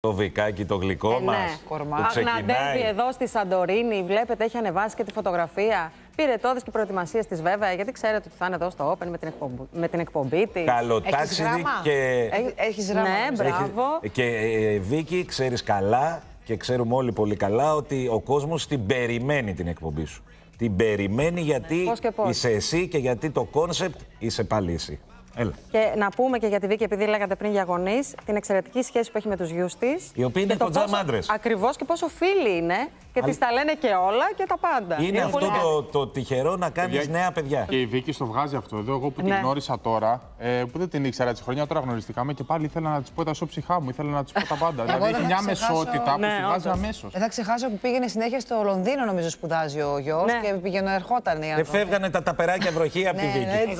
Το βικάκι, το γλυκό μας. Αγναντεύει εδώ στη Σαντορίνη. Βλέπετε, έχει ανεβάσει και τη φωτογραφία. Πήρε τόδες και προετοιμασίες της, βέβαια, γιατί ξέρετε ότι θα είναι εδώ στο Open με την εκπομπή της. Καλοτάξιδη και. Έχεις γράμμα. Ναι, μπράβο. Και Βίκυ, ξέρεις καλά και ξέρουμε όλοι πολύ καλά ότι ο κόσμος την περιμένει την εκπομπή σου. Την περιμένει γιατί πώς. Είσαι εσύ και γιατί το κόνσεπτ είσαι πάλι εσύ. Έλα. Και να πούμε και για τη Βίκυ, επειδή λέγατε πριν για γονείς, την εξαιρετική σχέση που έχει με τους γιους της. Οι οποίοι είναι κοντζάμ άντρες. Ακριβώς, και πόσο φίλοι είναι. Και της τα λένε και όλα και τα πάντα. Είναι αυτό το τυχερό να κάνεις νέα παιδιά. Και η Βίκυ στο βγάζει αυτό εδώ. Εγώ που την γνώρισα τώρα, που δεν την ήξερα τη χρονιά, τώρα γνωριστήκαμε και πάλι ήθελα να τη πω τα ψυχά μου, ήθελα να τη πω τα πάντα. Δηλαδή έχει μια μεσότητα που τη βγάζει αμέσως. Δεν θα ξεχάσω που πήγαινε συνέχεια στο Λονδίνο, νομίζω σπουδάζει ο γιος και πηγαίνω ερχόταν. Δεν φεύγανε τα ταπεράκια βροχή από τη Βίκυ.